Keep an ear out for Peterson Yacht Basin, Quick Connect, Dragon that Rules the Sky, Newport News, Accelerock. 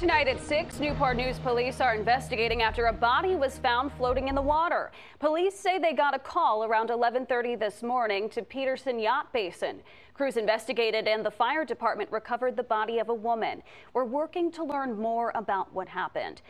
Tonight at 6, Newport News police are investigating after a body was found floating in the water. Police say they got a call around 11:30 this morning to Peterson Yacht Basin. Crews investigated and the fire department recovered the body of a woman. We're working to learn more about what happened.